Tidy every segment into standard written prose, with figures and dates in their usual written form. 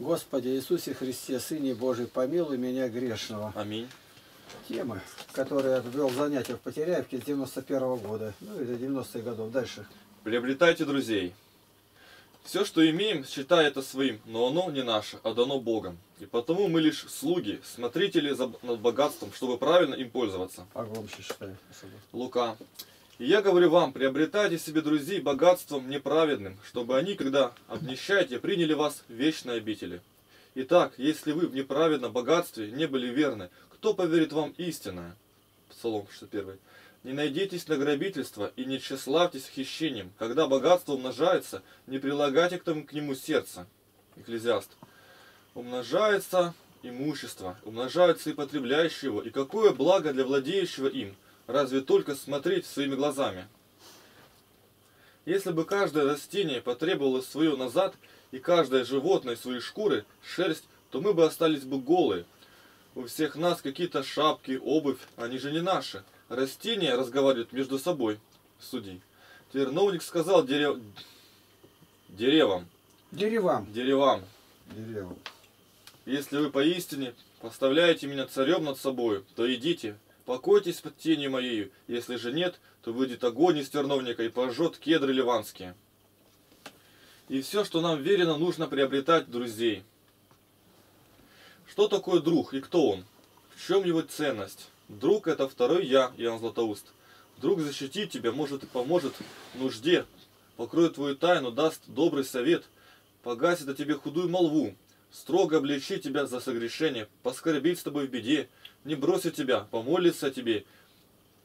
Господи Иисусе Христе, Сыне Божий, помилуй меня грешного. Аминь. Темы, которые я ввел в занятия в Потеряевке с 91-го года, ну или 90-х годов. Дальше. Приобретайте друзей. Все, что имеем, считай это своим, но оно не наше, а дано Богом. И потому мы лишь слуги, смотрители над богатством, чтобы правильно им пользоваться. Погромче считай. Лука. И я говорю вам, приобретайте себе друзей богатством неправедным, чтобы они, когда обнищаете, приняли вас в вечные обители. Итак, если вы в неправедном богатстве не были верны, кто поверит вам истинное? Псалом 61. Не надейтесь на грабительство и не тщеславьтесь хищением. Когда богатство умножается, не прилагайте к нему сердце. Экклезиаст. Умножается имущество, умножается и потребляющее его. И какое благо для владеющего им? Разве только смотреть своими глазами? Если бы каждое растение потребовало свое назад, и каждое животное свои шкуры, шерсть, то мы бы остались бы голые. У всех нас какие-то шапки, обувь, они же не наши. Растения разговаривают между собой. Судей. Терновник сказал деревам. Если вы поистине поставляете меня царем над собою, то идите. Покойтесь под тенью моей, если же нет, то выйдет огонь из терновника и пожжет кедры ливанские. И все, что нам верено, нужно приобретать друзей. Что такое друг и кто он? В чем его ценность? Друг — это второй я, Иоанн Златоуст. Друг защитит тебя, может и поможет в нужде, покроет твою тайну, даст добрый совет, погасит о тебе худую молву, строго обличит тебя за согрешение, поскорбит с тобой в беде, не бросит тебя, помолится о тебе,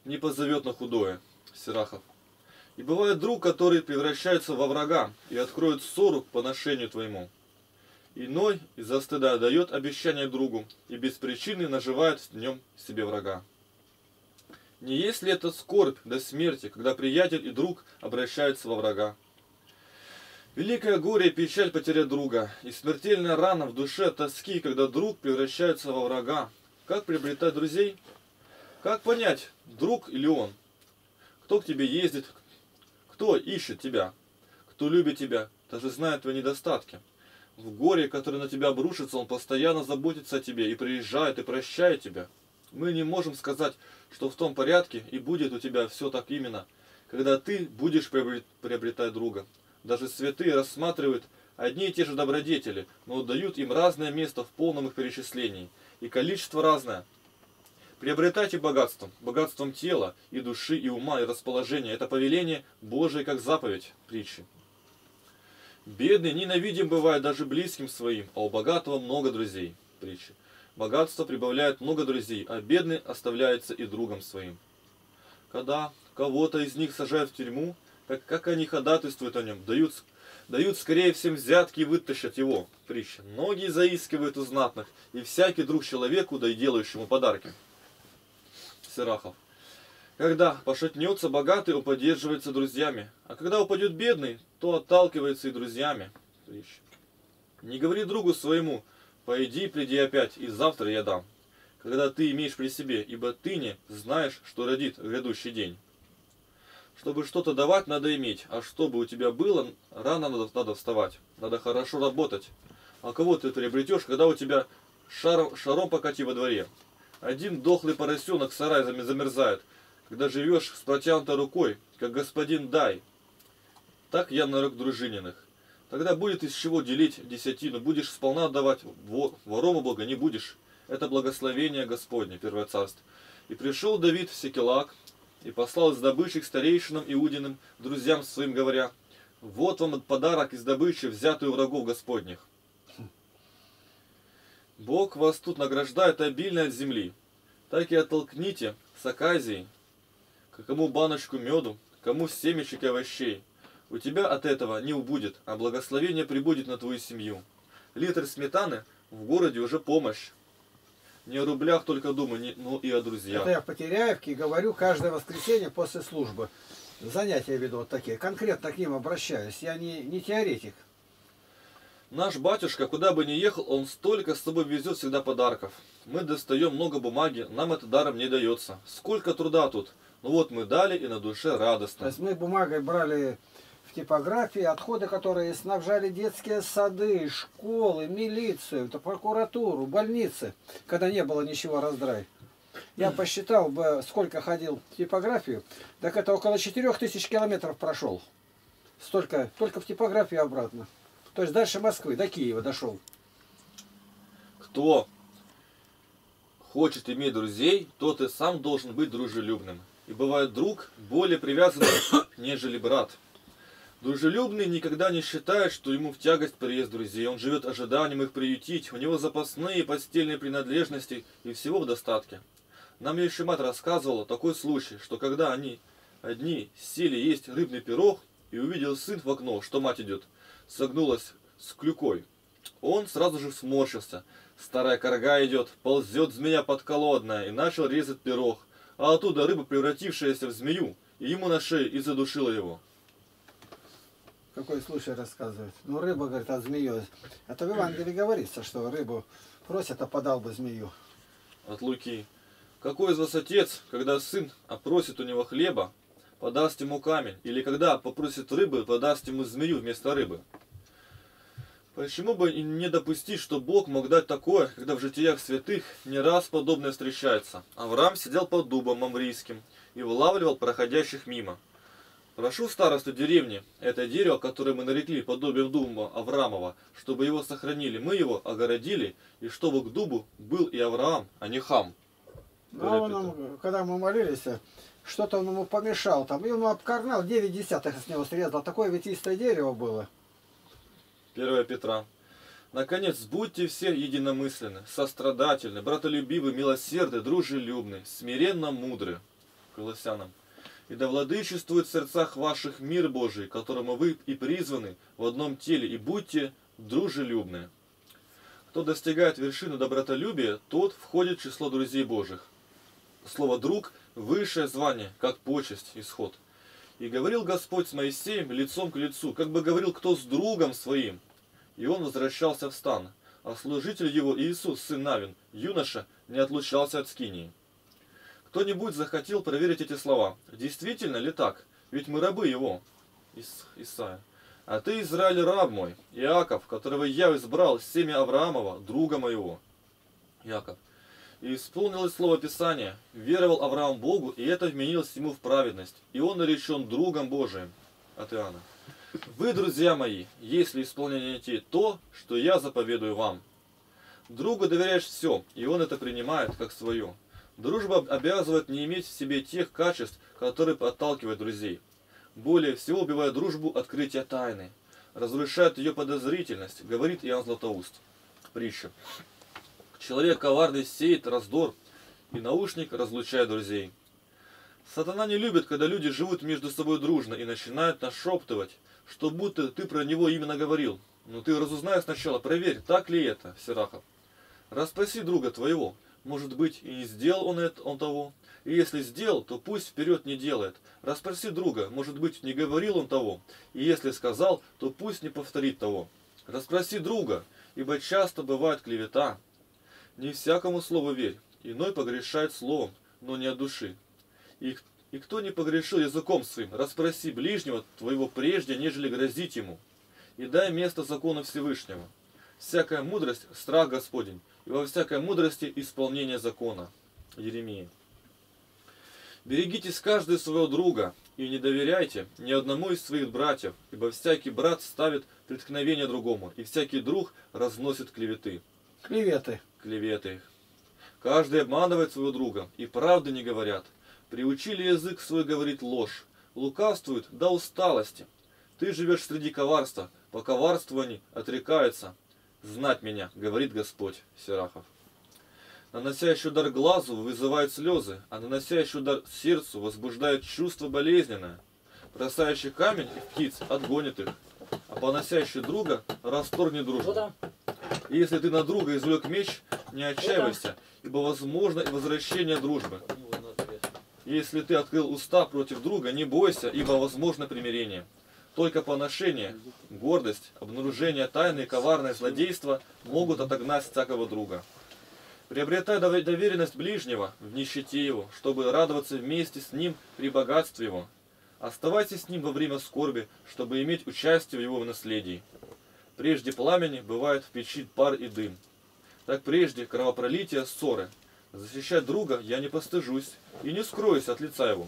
не позовет на худое. Сирахов. И бывает друг, который превращается во врага и откроет ссору по ношению твоему. Иной из-за стыда дает обещание другу и без причины наживает в нем себе врага. Не есть ли это скорбь до смерти, когда приятель и друг обращаются во врага? Великое горе и печаль потерять друга, и смертельная рана в душе тоски, когда друг превращается во врага. Как приобретать друзей? Как понять, друг или он? Кто к тебе ездит? Кто ищет тебя? Кто любит тебя, даже знает твои недостатки? В горе, которое на тебя обрушится, он постоянно заботится о тебе и приезжает, и прощает тебя. Мы не можем сказать, что в том порядке и будет у тебя все так именно, когда ты будешь приобретать друга. Даже святые рассматривают одни и те же добродетели, но дают им разное место в полном их перечислении. И количество разное. Приобретайте богатством, богатством тела, и души, и ума, и расположения. Это повеление Божие, как заповедь. Притчи. Бедный ненавидим бывает даже близким своим, а у богатого много друзей. Притчи. Богатство прибавляет много друзей, а бедный оставляется и другом своим. Когда кого-то из них сажают в тюрьму, как они ходатайствуют о нем, дают скорее всем взятки и вытащат его. Притча. Многие заискивают у знатных, и всякий друг человеку, да и делающему подарки. Сирахов. Когда пошатнется богатый, он поддерживается друзьями, а когда упадет бедный, то отталкивается и друзьями. Притча. Не говори другу своему: пойди, приди опять, и завтра я дам, когда ты имеешь при себе, ибо ты не знаешь, что родит грядущий день. Чтобы что-то давать, надо иметь, а чтобы у тебя было, рано надо вставать, надо хорошо работать. А кого ты приобретешь, когда у тебя шаром покати во дворе? Один дохлый поросенок в сарае замерзает, когда живешь с протянутой рукой, как господин дай. Так я нарек дружининых. Тогда будет из чего делить десятину, будешь сполна отдавать, ворова Бога не будешь. Это благословение Господне, Первое Царство. И пришел Давид в Секелаг, и послал из добычи к старейшинам Иудиным, друзьям своим, говоря: вот вам подарок из добычи, взятую врагов Господних. Бог вас тут награждает обильно от земли. Так и оттолкните с оказией, кому баночку меду, кому семечек и овощей. У тебя от этого не убудет, а благословение прибудет на твою семью. Литр сметаны в городе уже помощь. Не о рублях только думаю, но и о друзьях. Это я в Потеряевке говорю каждое воскресенье после службы. Занятия веду вот такие. Конкретно к ним обращаюсь. Я не теоретик. Наш батюшка, куда бы ни ехал, он столько с собой везет всегда подарков. Мы достаем много бумаги, нам это даром не дается. Сколько труда тут. Ну вот мы дали, и на душе радостно. То есть мы бумагой брали в типографии, отходы, которые снабжали детские сады, школы, милицию, прокуратуру, больницы, когда не было ничего раздрай. Я посчитал бы, сколько ходил в типографию, так это около 4000 километров прошел. Столько, только в типографию обратно. То есть дальше Москвы, до Киева дошел. Кто хочет иметь друзей, тот и сам должен быть дружелюбным. И бывает друг более привязанный, нежели брат. Дружелюбный никогда не считает, что ему в тягость приезд друзей. Он живет ожиданием их приютить. У него запасные постельные принадлежности и всего в достатке. Нам еще мать рассказывала такой случай, что когда они одни сели есть рыбный пирог, и увидел сын в окно, что мать идет, согнулась с клюкой. Он сразу же сморщился. Старая карга идет, ползет змея подколодная, и начал резать пирог. А оттуда рыба, превратившаяся в змею, и ему на шею и задушила его. Какой случай рассказывает? Ну, рыба, говорит, а змею... Это в Евангелии говорится, что рыбу просят, а подал бы змею. От Луки. Какой из вас отец, когда сын опросит у него хлеба, подаст ему камень, или когда попросит рыбы, подаст ему змею вместо рыбы? Почему бы и не допустить, что Бог мог дать такое, когда в житиях святых не раз подобное встречается? Авраам сидел под дубом мамрийским и вылавливал проходящих мимо. Прошу старосту деревни, это дерево, которое мы нарекли подобием дуба Авраамова, чтобы его сохранили, мы его огородили, и чтобы к дубу был и Авраам, а не хам. Он, когда мы молились, что-то он ему помешал, там, и он обкорнал, 9/10 с него срезал, такое ветвистое дерево было. 1 Петра. Наконец, будьте все единомысленны, сострадательны, братолюбивы, милосердны, дружелюбны, смиренно мудры. Колоссянам. И да владычествует в сердцах ваших мир Божий, которому вы и призваны в одном теле, и будьте дружелюбны. Кто достигает вершины добротолюбия, тот входит в число друзей Божьих. Слово «друг» — высшее звание, как почесть, исход. И говорил Господь с Моисеем лицом к лицу, как бы говорил кто с другом своим. И он возвращался в стан, а служитель его Иисус, сын Навин, юноша, не отлучался от скинии. Кто-нибудь захотел проверить эти слова. Действительно ли так? Ведь мы рабы его. Исаия. А ты, Израиль, раб мой, Иаков, которого я избрал, семя Авраамова, друга моего. Иаков. И исполнилось слово Писания. Веровал Авраам Богу, и это вменилось ему в праведность. И он наречен другом Божиим. От Иоанна. Вы, друзья мои, если исполняете то, что я заповедую вам. Другу доверяешь все, и он это принимает как свое. Дружба обязывает не иметь в себе тех качеств, которые подталкивают друзей. Более всего убивает дружбу открытие тайны. Разрушает ее подозрительность, говорит Иоанн Златоуст. Притча. Человек коварный сеет раздор, и наушник разлучает друзей. Сатана не любит, когда люди живут между собой дружно и начинают нашептывать, что будто ты про него именно говорил. Но ты разузнай сначала, проверь, так ли это, Сирахов. Расспроси друга твоего, может быть, и не сделал он это, он того. И если сделал, то пусть вперед не делает. Расспроси друга, может быть, не говорил он того. И если сказал, то пусть не повторит того. Расспроси друга, ибо часто бывает клевета. Не всякому слову верь, иной погрешает словом, но не от души. И кто не погрешил языком своим, расспроси ближнего твоего прежде, нежели грозить ему, и дай место закону Всевышнего. Всякая мудрость – страх Господень, и во всякой мудрости – исполнение закона. Иеремия. Берегитесь каждый своего друга, и не доверяйте ни одному из своих братьев, ибо всякий брат ставит преткновение другому, и всякий друг разносит клеветы. Клеветы. Каждый обманывает своего друга, и правды не говорят. Приучили язык свой говорить ложь, лукавствуют до усталости. Ты живешь среди коварства, по коварству они отрекаются. Знать меня, говорит Господь, Сирахов. Наносящий удар глазу вызывает слезы, а наносящий удар сердцу возбуждает чувство болезненное. Бросающий камень в птиц отгонит их, а поносящий друга расторгнет дружбу. И если ты на друга извлек меч, не отчаивайся, ибо возможно и возвращение дружбы. Если ты открыл уста против друга, не бойся, ибо возможно примирение. Только поношение, гордость, обнаружение тайны и коварное злодейство могут отогнать всякого друга. Приобретай доверенность ближнего в нищете его, чтобы радоваться вместе с ним при богатстве его. Оставайтесь с ним во время скорби, чтобы иметь участие в его наследии. Прежде пламени бывает в печи пар и дым. Так прежде кровопролития, ссоры. Защищать друга я не постыжусь и не скроюсь от лица его.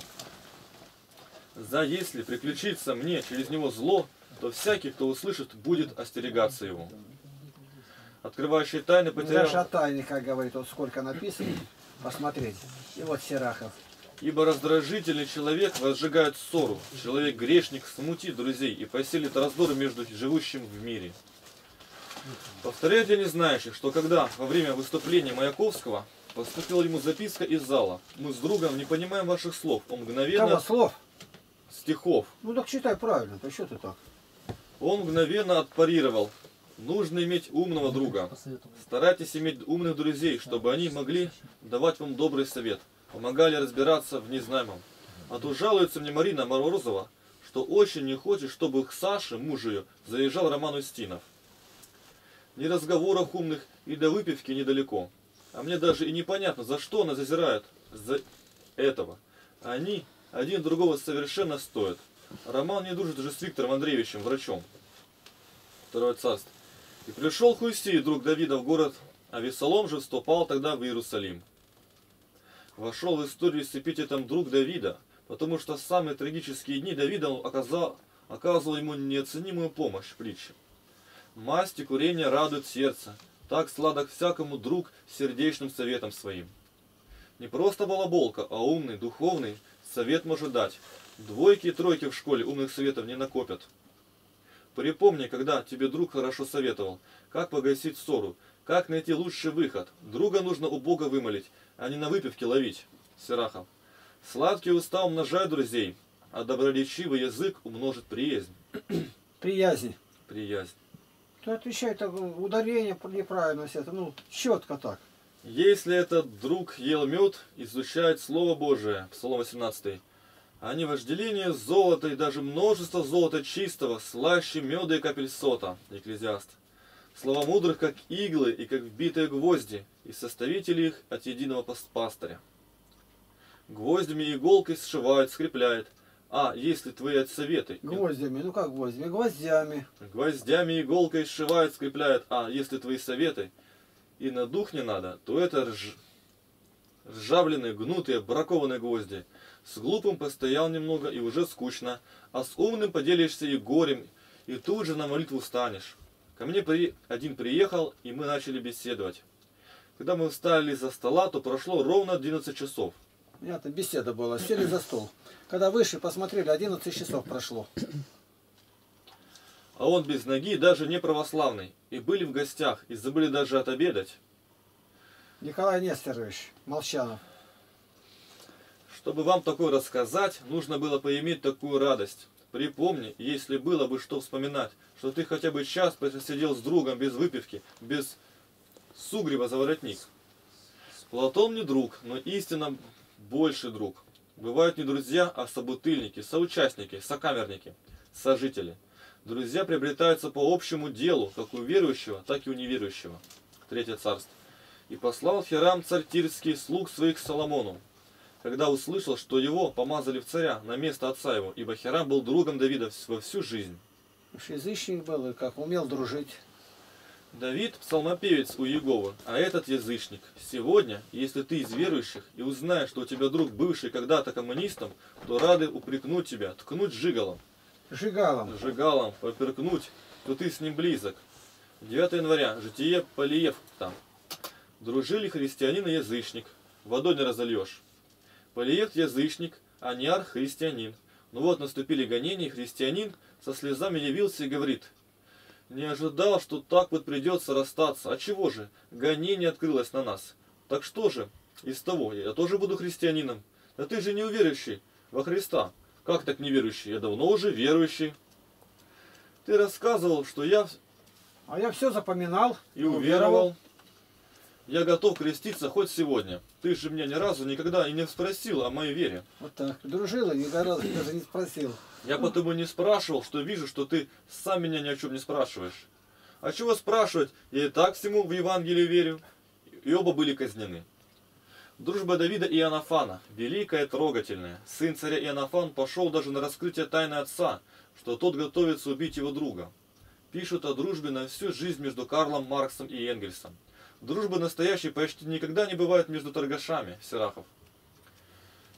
За если приключится мне через него зло, то всякий, кто услышит, будет остерегаться его. Открывающие тайны потерял... Даже о тайне, как говорит, вот сколько написано, посмотреть. И вот Сирахов. Ибо раздражительный человек возжигает ссору, человек-грешник смутит друзей и поселит раздор между живущим в мире. Повторяю для незнающих, что когда во время выступления Маяковского поступила ему записка из зала: «Мы с другом не понимаем ваших слов». Он мгновенно... Кого слов? Стихов. Ну так читай правильно, то что ты так? Он мгновенно отпарировал. Нужно иметь умного друга. Старайтесь иметь умных друзей, чтобы они могли давать вам добрый совет, помогали разбираться в незнаемом. А то жалуется мне Марина Морозова, что очень не хочет, чтобы к Саше, мужу ее, заезжал Роман Устинов. Ни разговоров умных, и до выпивки недалеко. А мне даже и непонятно, за что она зазирает за этого. Они один другого совершенно стоят. Роман не дружит даже с Виктором Андреевичем, врачом. Второе царство. И пришел Хуисий, друг Давида, в город, а Весолом же вступал тогда в Иерусалим. Вошел в историю с эпитетом «друг Давида», потому что в самые трагические дни Давида он оказывал ему неоценимую помощь в притче. Масть и курение радует сердце, так сладок всякому друг сердечным советом своим. Не просто балаболка, а умный, духовный совет может дать. Двойки и тройки в школе умных советов не накопят. Припомни, когда тебе друг хорошо советовал, как погасить ссору, как найти лучший выход. Друга нужно у Бога вымолить, а не на выпивке ловить. Сирахов. Сладкие уста умножают друзей, а доброречивый язык умножит приязнь. Приязнь. Приязнь. Ты отвечай, так ударение неправильно, это, ну, четко так. Если этот друг ел мед, изучает Слово Божие, Псалом 18. А не вожделение золота и даже множество золота чистого, слаще меда и капель сота, Екклезиаст. Слова мудрых, как иглы и как вбитые гвозди, и составители их от единого пастыря. Гвоздями и иголкой сшивают, скрепляет. А если твои советы... Гвоздями, ну как гвоздями? Гвоздями. Гвоздями и иголкой сшивают, скрепляет. А если твои советы и на дух не надо, то это ржавленные, гнутые, бракованные гвозди. С глупым постоял немного и уже скучно, а с умным поделишься и горем, и тут же на молитву встанешь. Ко мне один приехал, и мы начали беседовать. Когда мы встали из-за стола, то прошло ровно 11 часов. У меня там беседа была, сели за стол. Когда вышли, посмотрели, 11 часов прошло. А он без ноги, даже не православный. И были в гостях, и забыли даже отобедать. Николай Несторович Молчанов. Чтобы вам такое рассказать, нужно было поиметь такую радость. Припомни, если было бы что вспоминать, что ты хотя бы час посидел с другом без выпивки, без сугрева за воротник. Платон не друг, но истинно больше друг. Бывают не друзья, а собутыльники, соучастники, сокамерники, сожители. Друзья приобретаются по общему делу, как у верующего, так и у неверующего. Третье царство. И послал Хирам царь Тирский слуг своих к Соломону, когда услышал, что его помазали в царя на место отца его, ибо Хирам был другом Давида во всю жизнь. Уж язычник был, и как умел дружить. Давид – псалмопевец у Иеговы, а этот язычник. Сегодня, если ты из верующих и узнаешь, что у тебя друг бывший когда-то коммунистом, то рады упрекнуть тебя, ткнуть жигалом. Жигалом. Жигалом, поперкнуть, то ты с ним близок. 9 января, житие Полиев там. Дружили христианин и язычник, водой не разольешь. Полиев язычник, а Ниар христианин. Ну вот наступили гонения, и христианин со слезами явился и говорит: «Не ожидал, что так вот придется расстаться. А чего же? Гонение открылось на нас. Так что же? Из того, я тоже буду христианином. Да ты же не верующий во Христа». «Как так не верующий? Я давно уже верующий. Ты рассказывал, что я...» «А я все запоминал и уверовал». «Я готов креститься хоть сегодня. Ты же меня ни разу никогда и не спросил о моей вере». Вот так. Дружил и ни разу даже не спросил. «Я потому не спрашивал, что вижу, что ты сам меня ни о чем не спрашиваешь. А чего спрашивать? Я и так всему в Евангелие верю». И оба были казнены. Дружба Давида и Ионафана, великая трогательная. Сын царя Ионафан пошел даже на раскрытие тайны отца, что тот готовится убить его друга. Пишут о дружбе на всю жизнь между Карлом Марксом и Энгельсом. Дружба настоящей почти никогда не бывает между торгашами, Серахов.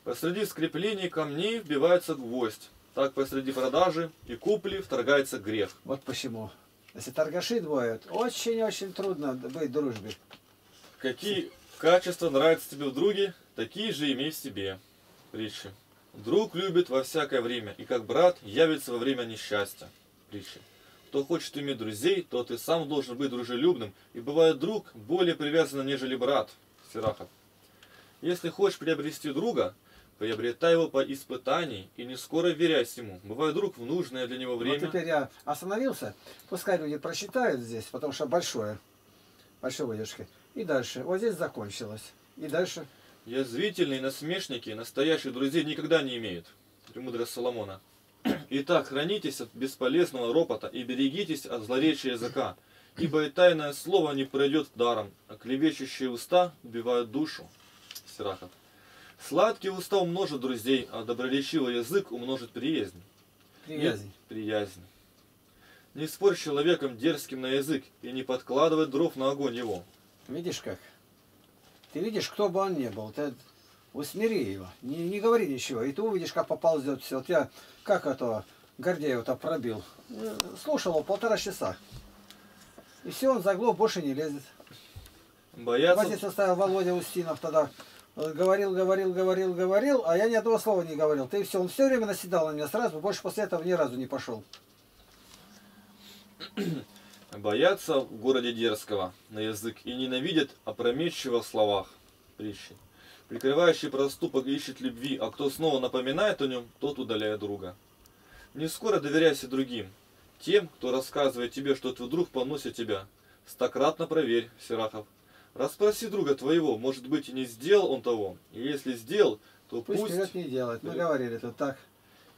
Посреди скреплений камней вбивается гвоздь. Так посреди продажи и купли вторгается грех. Вот почему. Если торгаши двое, очень-очень трудно быть в дружбе. Какие качества нравятся тебе в друге, такие же имей в себе. Притчи. Друг любит во всякое время, и как брат явится во время несчастья. Притчи. Кто хочет иметь друзей, тот и сам должен быть дружелюбным, и бывает друг более привязан, нежели брат. Серахов. Если хочешь приобрести друга, приобретай его по испытании и не скоро верясь ему. Бывает друг в нужное для него время. Вот теперь я остановился. Пускай люди прочитают здесь, потому что большой выдержки. И дальше. Вот здесь закончилось. И дальше. Язвительные насмешники настоящих друзей никогда не имеют. Премудрость Соломона. Итак, хранитесь от бесполезного ропота и берегитесь от злоречия языка, ибо и тайное слово не пройдет даром, а клевещущие уста убивают душу. Сирахов. Сладкие уста умножат друзей, а доброречивый язык умножит приязнь. Приязнь. Не спорь с человеком дерзким на язык и не подкладывай дров на огонь его. Видишь как? Ты видишь, кто бы он ни был, ты усмири его, не говори ничего, и ты увидишь, как поползет все. Вот я, как это, Гордеева-то пробил, слушал его 1,5 часа, и все, он заглох, больше не лезет. Бояться... Батя составил Володя Устинов тогда, говорил, а я ни одного слова не говорил. Ты все, он все время наседал на меня сразу, больше после этого ни разу не пошел. Боятся в городе дерзкого на язык и ненавидят опрометчиво в словах. Притчи. Прикрывающий проступок ищет любви, а кто снова напоминает о нем, тот удаляет друга. Не скоро доверяйся другим, тем, кто рассказывает тебе, что твой друг поносит тебя. Стократно проверь, Серахов. Расспроси друга твоего, может быть, и не сделал он того. И если сделал, то пусть... Пусть не делает, мы говорили тут так.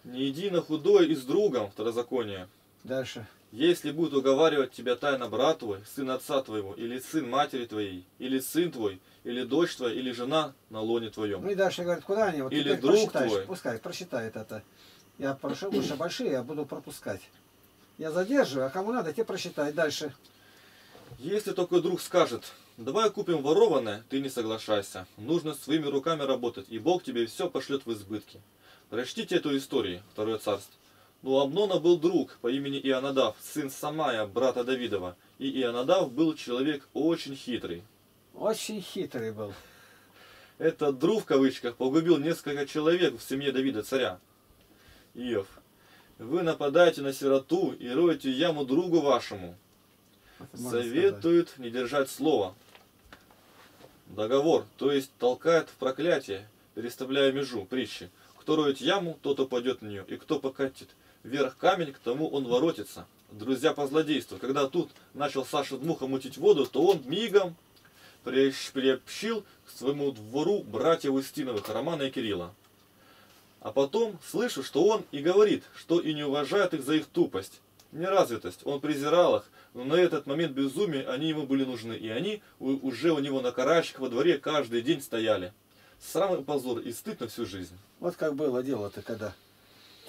Не иди на худое и с другом, второзаконие. Дальше. Если будет уговаривать тебя тайна брат твой, сын отца твоего, или сын матери твоей, или сын твой, или дочь твоя, или жена на лоне твоем. Ну и дальше говорят, куда они? Вот или друг твой. Пускай прочитает это. Я прошу, лучше большие, я буду пропускать. Я задерживаю, а кому надо, те прочитай. Дальше. Если такой друг скажет, давай купим ворованное, ты не соглашайся. Нужно своими руками работать, и Бог тебе все пошлет в избытке. Прочтите эту историю, 2 Царств. Но у Амнона был друг по имени Ионадав, сын Самая, брата Давидова. И Ионадав был человек очень хитрый. Очень хитрый был. Этот друг, в кавычках, погубил несколько человек в семье Давида, царя. Иов. Вы нападаете на сироту и роете яму другу вашему. Советует не держать слова. Договор, то есть толкает в проклятие, переставляя межу, притчи. Кто роет яму, тот упадет в нее, и кто покатит вверх камень, к тому он воротится. Друзья по злодейству. Когда тут начал Саша Дмуха мутить воду, то он мигом приобщил к своему двору братьев Устиновых, Романа и Кирилла. А потом слышу, что он и говорит, что и не уважает их за их тупость, неразвитость. Он презирал их, но на этот момент безумия они ему были нужны, и они уже у него на карачках во дворе каждый день стояли. Срамный позор и стыд на всю жизнь. Вот как было дело-то когда.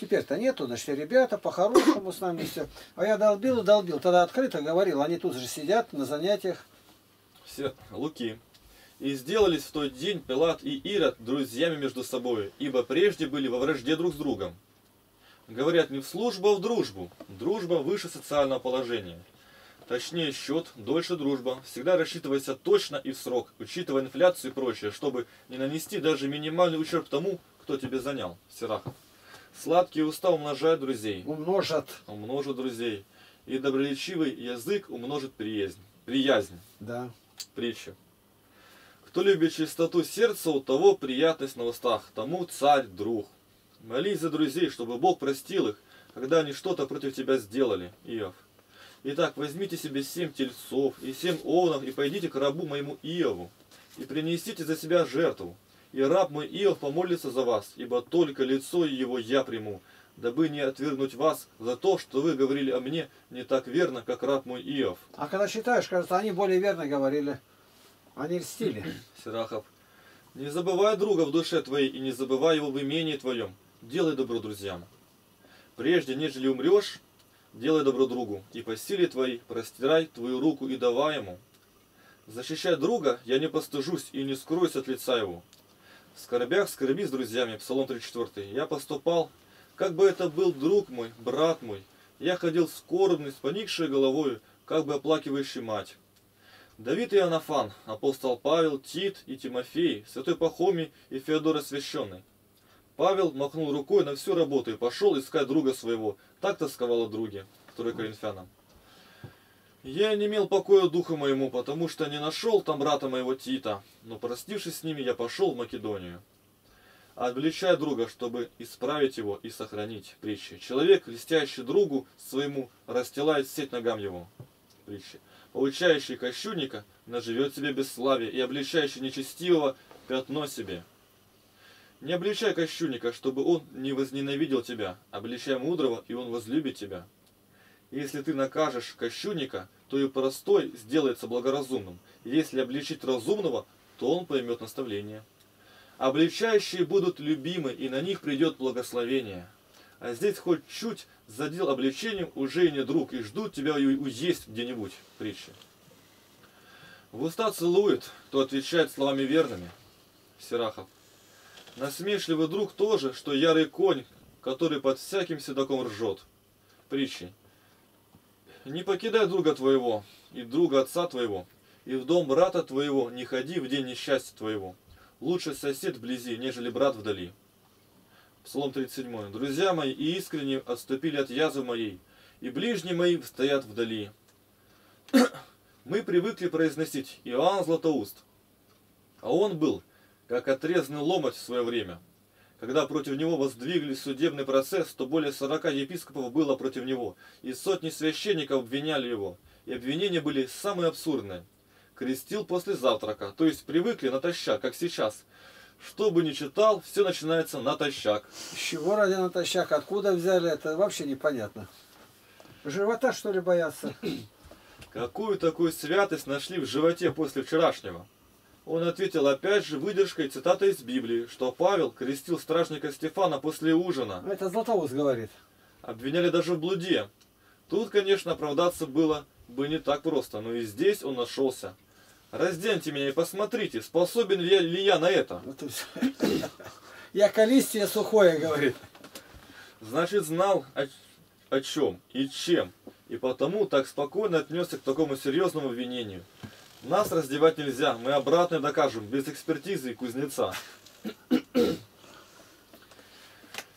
Теперь-то нету, значит, ребята по-хорошему с нами все. А я долбил и долбил. Тогда открыто говорил, они тут же сидят на занятиях. Все, Луки. И сделались в тот день Пилат и Ирод друзьями между собой, ибо прежде были во вражде друг с другом. Говорят, не в службу, а в дружбу. Дружба выше социального положения. Точнее счет, дольше дружба. Всегда рассчитывайся точно и в срок, учитывая инфляцию и прочее, чтобы не нанести даже минимальный ущерб тому, кто тебе занял. Серахов. Сладкие уста умножают друзей. Умножат друзей. И доброречивый язык умножит приязнь. Да. Притча. Кто любит чистоту сердца, у того приятность на устах, тому царь друг. Молись за друзей, чтобы Бог простил их, когда они что-то против тебя сделали. Иов. Итак, возьмите себе 7 тельцов и 7 овнов и пойдите к рабу моему Иову, и принесите за себя жертву. И раб мой Иов помолится за вас, ибо только лицо его я приму, дабы не отвергнуть вас за то, что вы говорили о мне не так верно, как раб мой Иов. А когда считаешь, кажется, они более верно говорили. Они льстили. Серахов. Не забывай друга в душе твоей и не забывай его в имении твоем. Делай добро друзьям. Прежде, нежели умрешь, делай добро другу, и по силе твоей простирай твою руку и давай ему. Защищай друга, я не постыжусь и не скроюсь от лица его. В скорбях скорби с друзьями, Псалом 34. Я поступал, как бы это был друг мой, брат мой. Я ходил скорбный, с поникшей головою, как бы оплакивающий мать. Давид и Анафан, апостол Павел, Тит и Тимофей, святой Пахомий и Феодор Освященный. Павел махнул рукой на всю работу и пошел искать друга своего. Так тосковал о друге. 2 Коринфянам. Я не имел покоя духу моему, потому что не нашел там брата моего Тита, но, простившись с ними, я пошел в Македонию. Обличай друга, чтобы исправить его и сохранить. Притчи. Человек, льстящий другу своему, расстилает сеть ногам его. Притчи. Получающий кощунника наживет себе бесславие, и обличающий нечестивого пятно себе. Не обличай кощунника, чтобы он не возненавидел тебя. Обличай мудрого, и он возлюбит тебя. Если ты накажешь кощунника, то и простой сделается благоразумным. Если обличить разумного, то он поймет наставление. Обличающие будут любимы, и на них придет благословение. А здесь хоть чуть задел обличением, уже и не друг, и ждут тебя уесть где-нибудь. Притча. В уста целует, то отвечает словами верными. Сирахов. Насмешливый друг тоже, что ярый конь, который под всяким седаком ржет. Притчи. Не покидай друга твоего, и друга отца твоего, и в дом брата твоего не ходи в день несчастья твоего. Лучше сосед вблизи, нежели брат вдали. Псалом 37. Друзья мои и искренне отступили от язвы моей, и ближние мои стоят вдали. Мы привыкли произносить Иоанн Златоуст, а он был, как отрезанный ломоть в свое время. Когда против него воздвигли судебный процесс, то более 40 епископов было против него, и сотни священников обвиняли его, и обвинения были самые абсурдные. Крестил после завтрака, то есть привыкли натощак, как сейчас. Что бы ни читал, все начинается натощак. С чего ради натощак, откуда взяли, это вообще непонятно. Живота, что ли, боятся? Какую такую святость нашли в животе после вчерашнего? Он ответил опять же выдержкой цитаты из Библии, что Павел крестил стражника Стефана после ужина. Это Златоуст говорит. Обвиняли даже в блуде. Тут, конечно, оправдаться было бы не так просто, но и здесь он нашелся. Разденьте меня и посмотрите, способен ли я на это. Я колистие сухое, говорит. Значит, знал о чем и чем, и потому так спокойно отнесся к такому серьезному обвинению. Нас раздевать нельзя, мы обратно докажем, без экспертизы и кузнеца.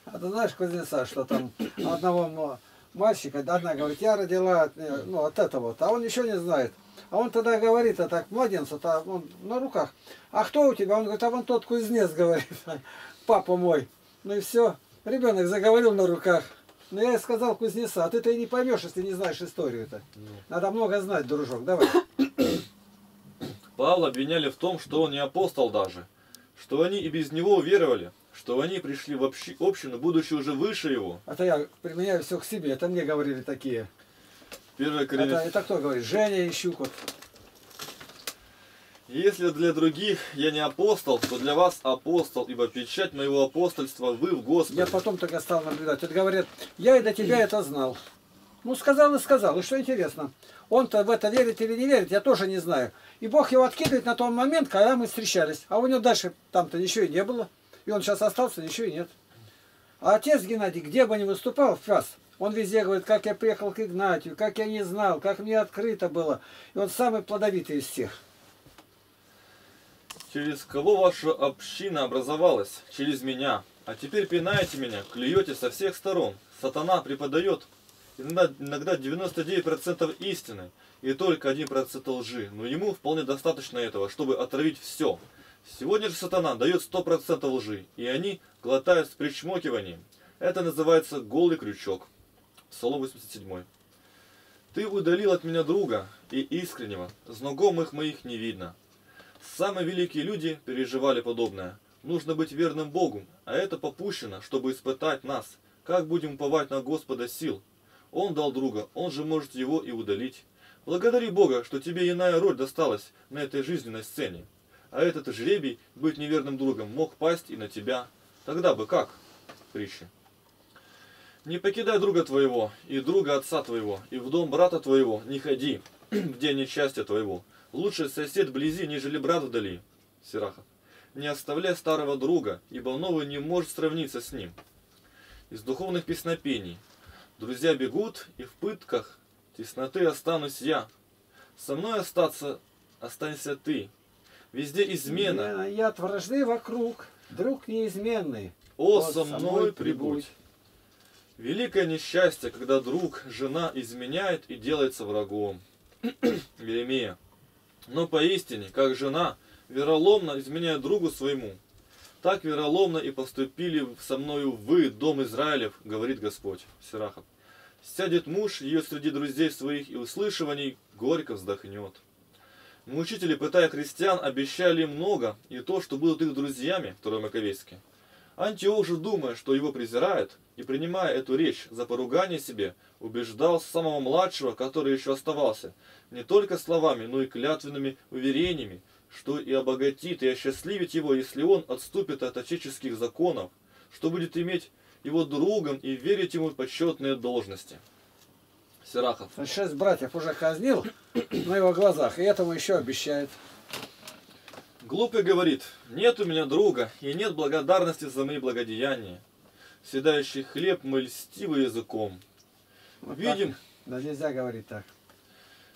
А ты знаешь кузнеца, что там одного мальчика, одна говорит, я родила ну, от этого, а он ничего не знает. А он тогда говорит, а так, младенцу, а он на руках, а кто у тебя? Он говорит, а вон тот кузнец, говорит, папа мой. Ну и все, ребенок заговорил на руках. Но я и сказал кузнеца, а ты-то и не поймешь, если не знаешь историю-то. Надо много знать, дружок, давай. Павла обвиняли в том, что он не апостол даже, что они и без него уверовали, что они пришли в общину, будущее уже выше его. Это я применяю все к себе, это мне говорили такие. Это кто говорит? Женя и Щуков. Если для других я не апостол, то для вас апостол, ибо печать моего апостольства вы в Господе. Я потом только стал наблюдать. Вот говорят, я и до тебя это знал. Ну, сказал, и что интересно, он-то в это верит или не верит, я тоже не знаю. И Бог его откидывает на тот момент, когда мы встречались, а у него дальше там-то ничего и не было, и он сейчас остался, ничего и нет. А отец Геннадий, где бы ни выступал, в раз, он везде говорит, как я приехал к Игнатию, как я не знал, как мне открыто было, и он самый плодовитый из всех. Через кого ваша община образовалась? Через меня. А теперь пинаете меня, клюете со всех сторон, сатана преподает. Иногда 99% истины и только 1% лжи, но ему вполне достаточно этого, чтобы отравить все. Сегодня же сатана дает 100% лжи, и они глотают с причмокиванием. Это называется голый крючок. Псалом 87. Ты удалил от меня друга и искреннего, знакомых моих не видно. Самые великие люди переживали подобное. Нужно быть верным Богу, а это попущено, чтобы испытать нас. Как будем уповать на Господа сил? Он дал друга, он же может его и удалить. Благодари Бога, что тебе иная роль досталась на этой жизненной сцене. а этот жребий, быть неверным другом, мог пасть и на тебя. Тогда бы как? Притча. Не покидай друга твоего, и друга отца твоего, и в дом брата твоего не ходи, в день несчастья твоего. Лучше сосед вблизи, нежели брат вдали. Сирахов. Не оставляй старого друга, ибо новый не может сравниться с ним. Из духовных песнопений. Друзья бегут, и в пытках тесноты останусь я. Со мной останься ты. Везде измена. Измена яд вражды вокруг, друг неизменный. О, вот со мной прибудь. Великое несчастье, когда друг, жена изменяет и делается врагом. Еремия. Но поистине, как жена вероломно изменяет другу своему, так вероломно и поступили со мною вы, дом Израилев, говорит Господь. Сирахов. Сядет муж ее среди друзей своих и услышиваний горько вздохнет. Мучители, пытая христиан, обещали много, и то, что будут их друзьями, 2 Маковейский. Антиох же, думая, что его презирают, и принимая эту речь за поругание себе, убеждал самого младшего, который еще оставался, не только словами, но и клятвенными уверениями, что и обогатит, и осчастливит его, если он отступит от отеческих законов, что будет иметь его другом и верить ему в почетные должности. Сирахов. Сейчас братьев уже казнил на его глазах, и этому еще обещает. Глупый говорит: нет у меня друга, и нет благодарности за мои благодеяния. Съедающий хлеб мы льстивы языком. Вот видим, да нельзя говорить так.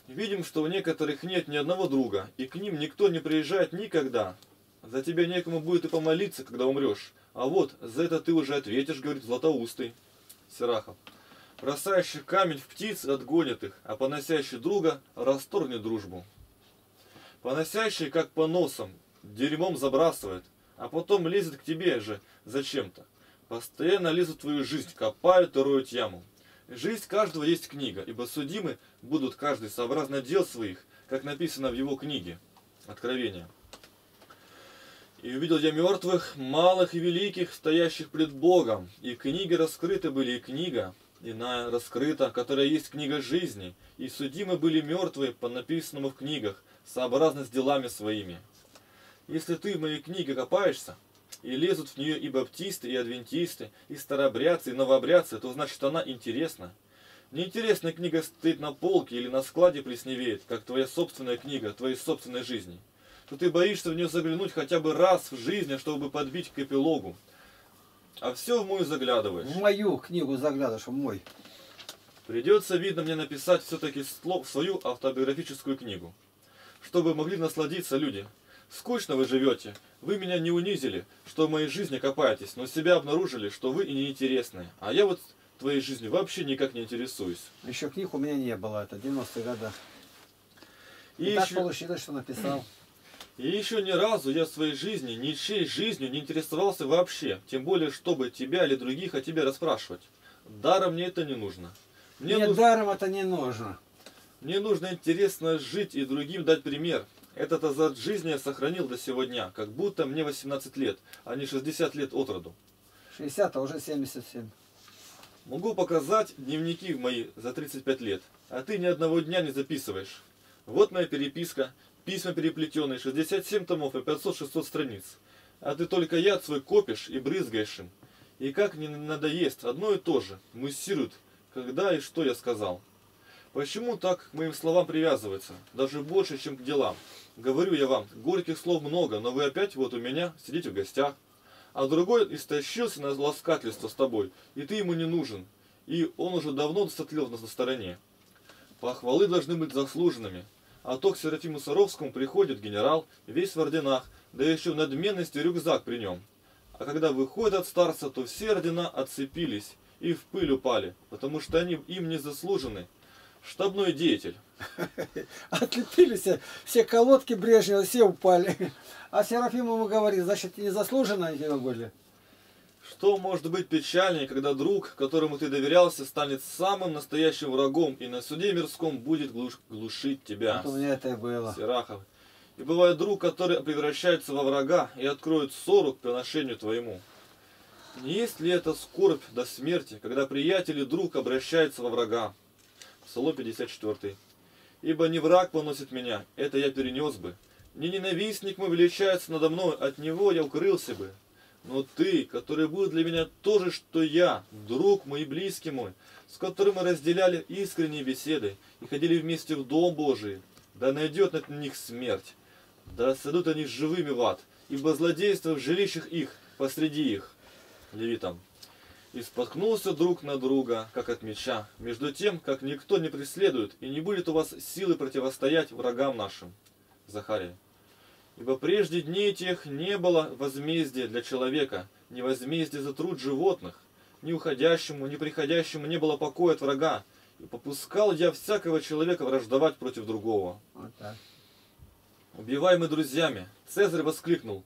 Видим, что у некоторых нет ни одного друга, и к ним никто не приезжает никогда. За тебя некому будет и помолиться, когда умрешь. А вот, за это ты уже ответишь, говорит Златоустый. Сирахов. Бросающий камень в птиц отгонит их, а поносящий друга расторгнет дружбу. Поносящий, как поносом, дерьмом забрасывает, а потом лезет к тебе же зачем-то. Постоянно лезут в твою жизнь, копают и роют яму. Жизнь каждого есть книга, ибо судимы будут каждый сообразно дел своих, как написано в его книге Откровение. И увидел я мертвых, малых и великих, стоящих пред Богом. И книги раскрыты были, и книга иная раскрыта, которая есть книга жизни. И судимы были мертвые по написанному в книгах, сообразно с делами своими. Если ты в моей книге копаешься, и лезут в нее и баптисты, и адвентисты, и старообрядцы, и новообрядцы, то значит она интересна. Неинтересная книга стоит на полке или на складе плесневеет, как твоя собственная книга твоей собственной жизни. То ты боишься в нее заглянуть хотя бы раз в жизни, чтобы подбить к эпилогу. А все в мою заглядываешь. В мою книгу заглядываешь, в мой. Придется, видно, мне написать все-таки свою автобиографическую книгу, чтобы могли насладиться люди. Скучно вы живете, вы меня не унизили, что в моей жизни копаетесь, но себя обнаружили, что вы и неинтересны. А я вот твоей жизнью вообще никак не интересуюсь. Еще книг у меня не было, это в 90-х годах. И так еще получилось, что написал. И еще ни разу я в своей жизни, ничьей жизнью не интересовался вообще, тем более, чтобы тебя или других о тебе расспрашивать. Даром мне это не нужно. Даром это не нужно. Мне нужно интересно жить и другим дать пример. Этот азарт жизни я сохранил до сегодня, как будто мне 18 лет, а не 60 лет от роду. 60, а уже 77. Могу показать дневники мои за 35 лет, а ты ни одного дня не записываешь. Вот моя переписка, письма переплетенные, 67 томов и 500-600 страниц. А ты только яд свой копишь и брызгаешь им. И как не надоест, одно и то же, муссируют, когда и что я сказал. Почему так к моим словам привязывается? Даже больше, чем к делам. Говорю я вам, горьких слов много, но вы опять вот у меня сидите в гостях. А другой истощился на ласкательство с тобой, и ты ему не нужен. И он уже давно соттлел нас на стороне. Похвалы должны быть заслуженными. А то к Серафиму Саровскому приходит генерал, весь в орденах, да еще в надменности рюкзак при нем. А когда выходит от старца, то все ордена отцепились и в пыль упали, потому что они им не заслужены. Штабной деятель. Отлепились все колодки Брежнева, все упали. А Серафим ему говорит: значит, незаслуженно они тебя были. Что может быть печальнее, когда друг, которому ты доверялся, станет самым настоящим врагом и на суде мирском будет глушить тебя. Вот у меня это и было. Сирахов. И бывает друг, который превращается во врага и откроет ссору к приношению твоему. Не есть ли это скорбь до смерти, когда приятель и друг обращается во врага? Псалом 54. Ибо не враг поносит меня, это я перенес бы. Не ненавистник мой величается надо мной, от него я укрылся бы. Но ты, который был для меня то же, что я, друг мой и близкий мой, с которым мы разделяли искренние беседы и ходили вместе в Дом Божий, да найдет на них смерть, да сойдут они живыми в ад, ибо злодейство в жилищах их, посреди их». Левитам. «И споткнулся друг на друга, как от меча, между тем, как никто не преследует, и не будет у вас силы противостоять врагам нашим». Захария. «Ибо прежде дней тех не было возмездия для человека, ни возмездия за труд животных, ни уходящему, ни приходящему не было покоя от врага, и попускал я всякого человека враждовать против другого». Вот так. «Убиваемый друзьями, Цезарь воскликнул: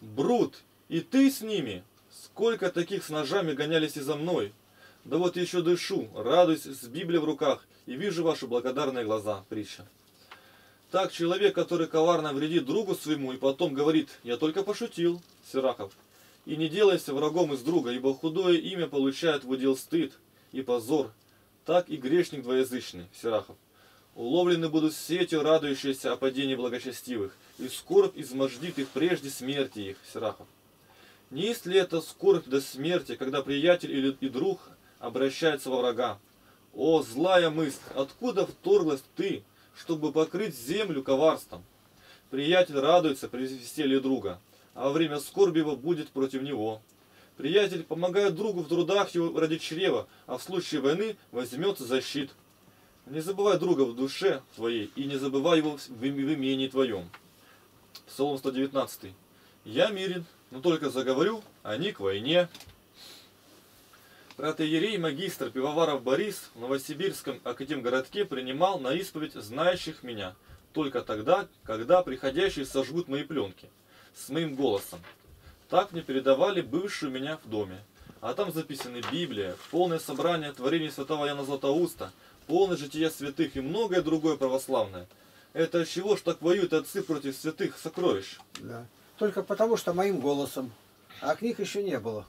„Брут, и ты с ними? Сколько таких с ножами гонялись и за мной? Да вот еще дышу, радуюсь с Библией в руках и вижу ваши благодарные глаза“». Притча. Так человек, который коварно вредит другу своему и потом говорит: «Я только пошутил», Сираков. «И не делайся врагом из друга, ибо худое имя получает в удел стыд и позор. Так и грешник двоязычный», Сираков. «Уловлены будут сетью, радующиеся о падении благочестивых, и скорбь измождит их прежде смерти их», Сираков. Не есть ли это скорбь до смерти, когда приятель или друг обращается во врага? «О, злая мысль, откуда вторглась ты, чтобы покрыть землю коварством?» Приятель радуется при веселье друга, а во время скорби его будет против него. Приятель помогает другу в трудах его ради чрева, а в случае войны возьмется за щит. Не забывай друга в душе твоей и не забывай его в имении твоем». Псалом 119. «Я мирен, но только заговорю, они к войне». Протоиерей магистр Пивоваров Борис в Новосибирском академгородке принимал на исповедь знающих меня только тогда, когда приходящие сожгут мои пленки с моим голосом. Так мне передавали бывшую меня в доме. А там записаны Библия, полное собрание творений святого Иоанна Златоуста, полное житие святых и многое другое православное. Это от чего ж так воюют отцы против святых сокровищ? Да. Только потому, что моим голосом, а книг еще не было.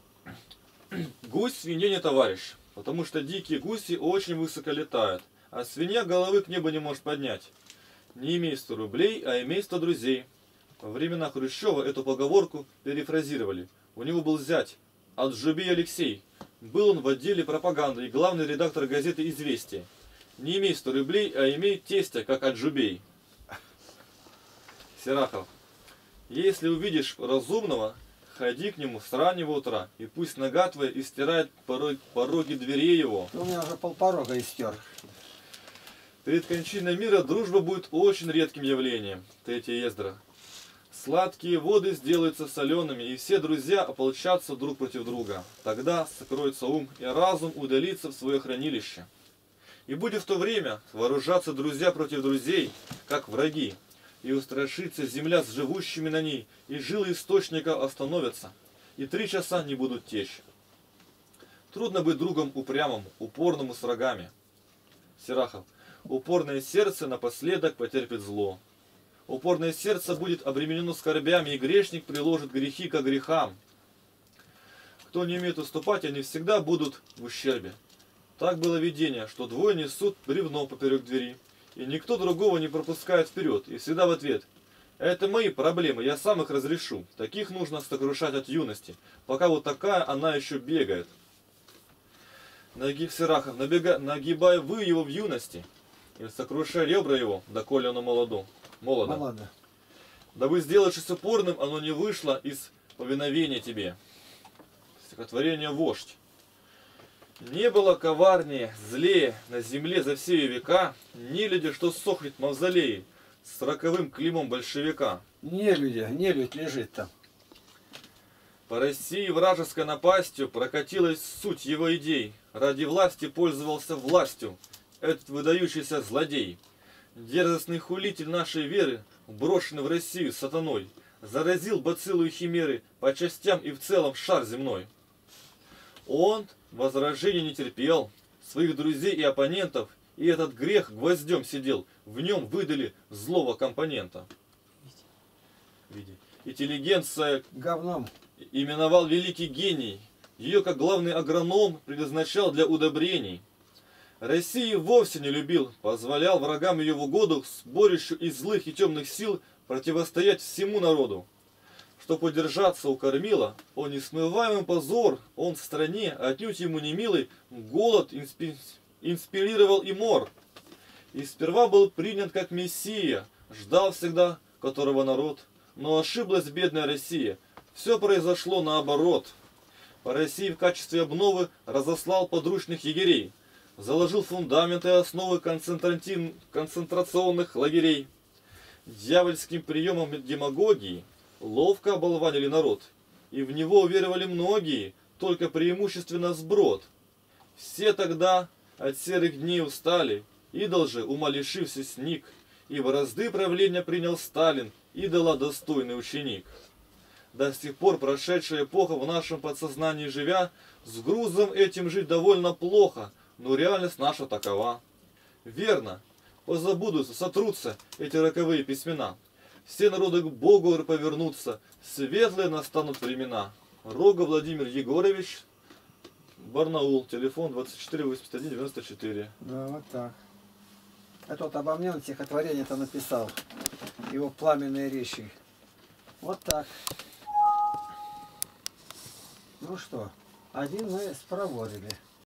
«Гусь свинье не товарищ, потому что дикие гуси очень высоко летают, а свинья головы к небу не может поднять. Не имей 100 рублей, а имей 100 друзей». Во времена Хрущева эту поговорку перефразировали. У него был зять, Аджубей Алексей. Был он в отделе пропаганды и главный редактор газеты «Известия». «Не имей 100 рублей, а имей тестя, как Аджубей». Сирахов. «Если увидишь разумного, ходи к нему с раннего утра, и пусть нога твоя истирает пороги дверей его». У меня уже полпорога истер. Перед кончиной мира дружба будет очень редким явлением. Третья Ездра. «Сладкие воды сделаются солеными, и все друзья ополчатся друг против друга. Тогда сокроется ум, и разум удалится в свое хранилище. И будет в то время вооружаться друзья против друзей, как враги. И устрашится земля с живущими на ней, и жилы источника остановятся, и 3 часа не будут течь». Трудно быть другом упрямым, упорному с врагами. Сирахов. «Упорное сердце напоследок потерпит зло». Упорное сердце будет обременено скорбями, и грешник приложит грехи ко грехам. Кто не умеет уступать, они всегда будут в ущербе. Так было видение, что двое несут бревно поперек двери, и никто другого не пропускает вперед, и всегда в ответ: «Это мои проблемы, я сам их разрешу». Таких нужно сокрушать от юности, пока вот такая она еще бегает. Нагиб Сирахов. «Нагибай вы его в юности, и сокрушай ребра его, доколе оно молодо. Дабы сделавшись упорным, оно не вышло из повиновения тебе». Стихотворение «Вождь». «Не было коварнее, злее на земле за все ее века, нелюдя, что сохнет в мавзолее с роковым клеймом большевика». Нелюдь лежит там. «По России вражеской напастью прокатилась суть его идей, ради власти пользовался властью этот выдающийся злодей. Дерзостный хулитель нашей веры, брошенный в Россию сатаной, заразил бациллу и химеры по частям и в целом шар земной. Он возражений не терпел, своих друзей и оппонентов, и этот грех гвоздем сидел, в нем выдали злого компонента». «Интеллигенция говном именовал великий гений, ее как главный агроном предназначал для удобрений. России вовсе не любил, позволял врагам ее в угоду, сборищу из злых и темных сил, противостоять всему народу. Чтоб удержаться у кормила, о несмываемый позор, он в стране, отнюдь ему не милый, голод инспирировал и мор. И сперва был принят как мессия, ждал всегда, которого народ. Но ошиблась бедная Россия, все произошло наоборот. По России в качестве обновы разослал подручных егерей. Заложил фундаменты и основы концентрационных лагерей. Дьявольским приемом демагогии ловко оболванили народ, и в него уверовали многие, только преимущественно сброд. Все тогда от серых дней устали, идол же, ума лишившись, сник, и борозды правления принял Сталин, идола достойный ученик. До сих пор прошедшая эпоха в нашем подсознании живя, с грузом этим жить довольно плохо, но реальность наша такова. Верно, позабудутся, сотрутся эти роковые письмена. Все народы к Богу повернутся, светлые настанут времена. Рога Владимир Егорович, Барнаул, телефон 248194. Да, вот так. А тот обо мне он стихотворение-то написал, его пламенные речи. Вот так. Ну что, один мы спроворили.